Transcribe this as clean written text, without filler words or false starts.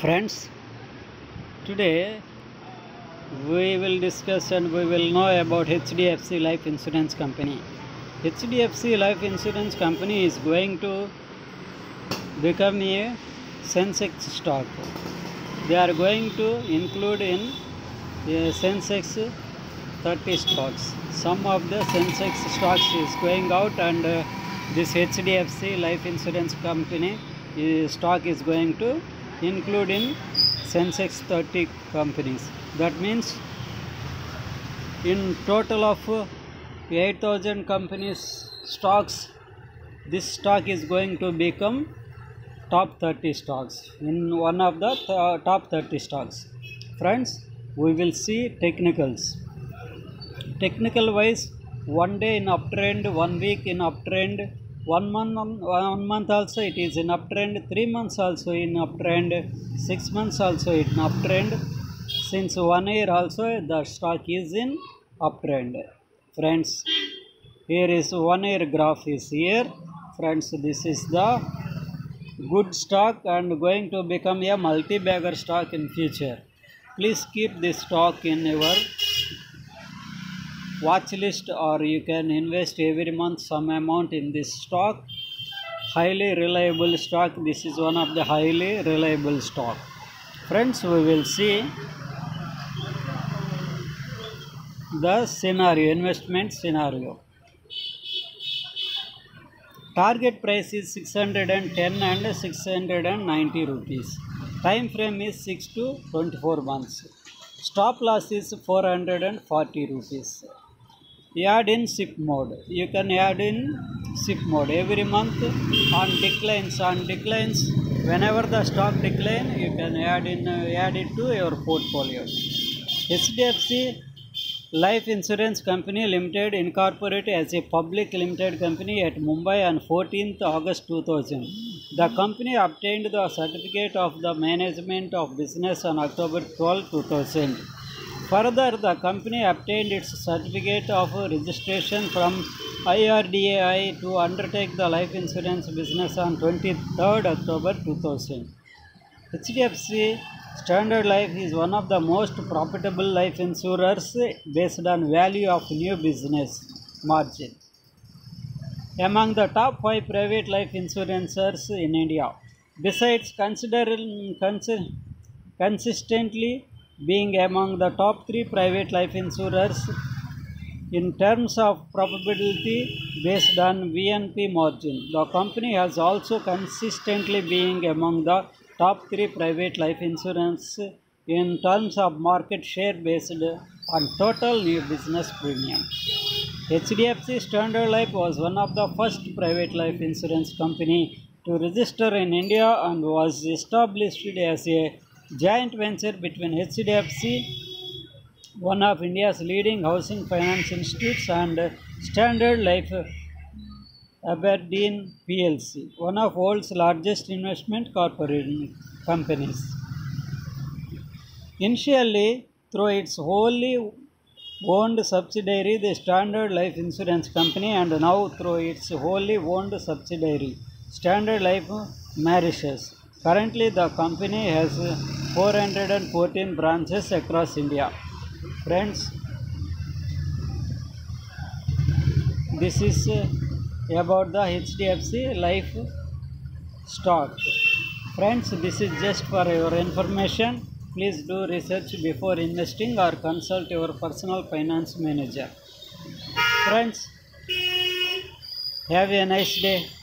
Friends, today we will discuss and we will know about HDFC Life Insurance Company. HDFC Life Insurance Company is going to become a Sensex stock. They are going to include in the Sensex 30 stocks. Some of the Sensex stocks is going out, and this HDFC Life Insurance Company stock is going to include in Sensex 30 companies. That means in total of 8,000 companies stocks, this stock is going to become top 30 stocks, in one of the top 30 stocks. Friends, we will see technicals. Technical wise, 1 day in uptrend, 1 week in uptrend, 1 month, 1 month also it is in uptrend, 3 months also in uptrend, 6 months also in uptrend, since 1 year also the stock is in uptrend. Friends, here is 1 year graph is here. Friends, this is the good stock and going to become a multi-bagger stock in future. Please keep this stock in your watch list, or you can invest every month some amount in this stock. Highly reliable stock. This is one of the highly reliable stock. Friends, we will see the scenario, investment scenario. Target price is 610 and 690 rupees. Time frame is 6 to 24 months. Stop loss is 440 rupees. Add in SIP mode. You can add in SIP mode every month on declines. Whenever the stock decline, you can add it to your portfolio. HDFC Life Insurance Company Limited incorporated as a public limited company at Mumbai on 14th August 2000. The company obtained the certificate of the management of business on October 12, 2000. Further, the company obtained its certificate of registration from IRDAI to undertake the life insurance business on 23rd October 2000. HDFC Standard Life is one of the most profitable life insurers based on value of new business margin. Among the top 5 private life insurers in India. Besides consistently being among the top 3 private life insurers in terms of profitability based on VNP margin, the company has also consistently been among the top 3 private life insurance in terms of market share based on total new business premium. HDFC Standard Life was one of the first private life insurance company to register in India and was established as a joint venture between HDFC, one of India's leading housing finance institutes, and Standard Life Aberdeen PLC, one of world's largest investment corporation companies. Initially, through its wholly owned subsidiary, the Standard Life Insurance Company, and now through its wholly owned subsidiary, Standard Life Marishes. Currently, the company has 414 branches across India. Friends, this is about the HDFC Life stock. Friends, this is just for your information. Please do research before investing or consult your personal finance manager. Friends, have a nice day.